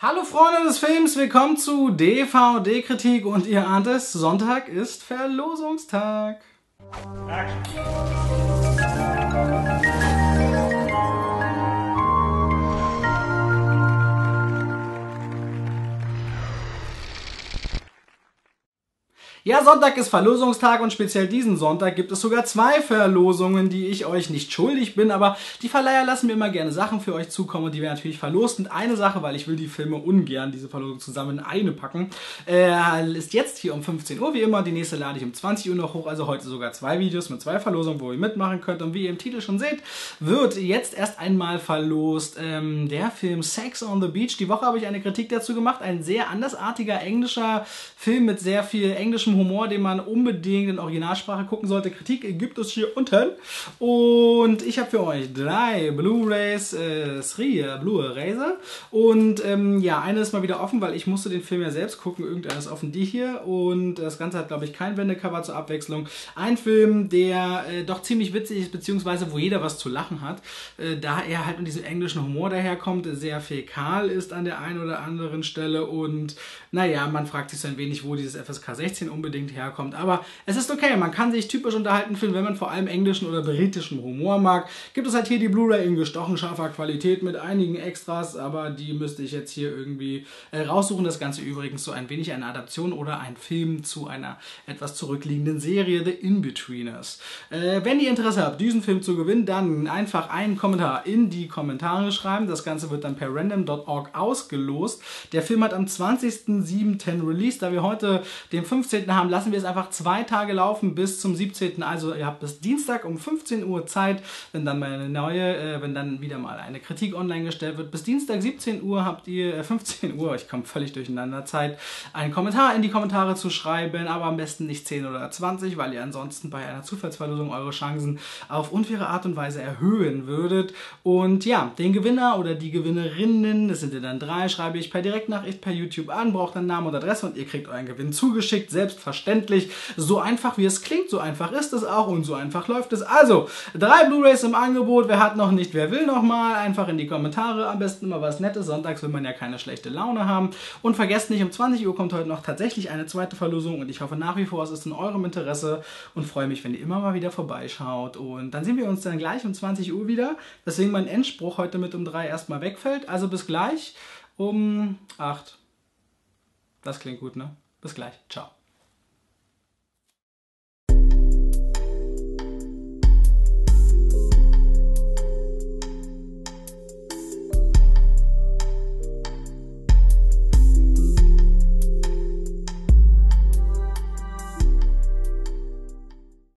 Hallo Freunde des Films, willkommen zu DVD-Kritik und ihr ahnt es, Sonntag ist Verlosungstag. Ja, Sonntag ist Verlosungstag und speziell diesen Sonntag gibt es sogar zwei Verlosungen, die ich euch nicht schuldig bin, aber die Verleiher lassen mir immer gerne Sachen für euch zukommen und die werden natürlich verlost. Und eine Sache, weil ich will die Filme ungern, diese Verlosung zusammen in eine packen, ist jetzt hier um 15 Uhr wie immer, die nächste lade ich um 20 Uhr noch hoch, also heute sogar zwei Videos mit zwei Verlosungen, wo ihr mitmachen könnt. Und wie ihr im Titel schon seht, wird jetzt erst einmal verlost der Film Sex on the Beach. Die Woche habe ich eine Kritik dazu gemacht, ein sehr andersartiger englischer Film mit sehr viel englischem Humor, den man unbedingt in Originalsprache gucken sollte. Kritik gibt es hier unten. Und ich habe für euch drei Blu-rays, und ja, eine ist mal wieder offen, weil ich musste den Film ja selbst gucken. Irgendeiner ist offen, die hier. Und das Ganze hat, glaube ich, kein Wendecover zur Abwechslung. Ein Film, der doch ziemlich witzig ist, beziehungsweise wo jeder was zu lachen hat, da er halt mit diesem englischen Humor daherkommt, sehr fäkal ist an der einen oder anderen Stelle und naja, man fragt sich so ein wenig, wo dieses FSK 16 unbedingt herkommt, aber es ist okay, man kann sich typisch unterhalten fühlen, wenn man vor allem englischen oder britischen Humor mag. Gibt es halt hier die Blu-ray in gestochen scharfer Qualität mit einigen Extras, aber die müsste ich jetzt hier irgendwie raussuchen. Das Ganze übrigens so ein wenig eine Adaption oder ein Film zu einer etwas zurückliegenden Serie, The Inbetweeners. Wenn ihr Interesse habt, diesen Film zu gewinnen, dann einfach einen Kommentar in die Kommentare schreiben. Das Ganze wird dann per random.org ausgelost. Der Film hat am 20.07. Release. Da wir heute den 15. haben, lassen wir es einfach 2 Tage laufen bis zum 17. Also ihr habt bis Dienstag um 15 Uhr Zeit, wenn dann wieder mal eine Kritik online gestellt wird. Bis Dienstag 17 Uhr habt ihr 15 Uhr, ich komme völlig durcheinander, Zeit, einen Kommentar in die Kommentare zu schreiben, aber am besten nicht 10 oder 20, weil ihr ansonsten bei einer Zufallsverlosung eure Chancen auf unfaire Art und Weise erhöhen würdet. Und ja, den Gewinner oder die Gewinnerinnen, das sind ja dann 3, schreibe ich per Direktnachricht per YouTube an, braucht dann Namen und Adresse und ihr kriegt euren Gewinn zugeschickt, selbstverständlich. So einfach wie es klingt, so einfach ist es auch und so einfach läuft es. Also, 3 Blu-rays im Angebot, wer hat noch nicht, wer will noch mal, einfach in die Kommentare, am besten immer was Nettes, sonntags will man ja keine schlechte Laune haben. Und vergesst nicht, um 20 Uhr kommt heute noch tatsächlich eine zweite Verlosung und ich hoffe nach wie vor, es ist in eurem Interesse und freue mich, wenn ihr immer mal wieder vorbeischaut. Und dann sehen wir uns dann gleich um 20 Uhr wieder, deswegen mein Endspruch heute mit um 3 erstmal wegfällt. Also bis gleich um 8. Das klingt gut, ne? Bis gleich. Ciao.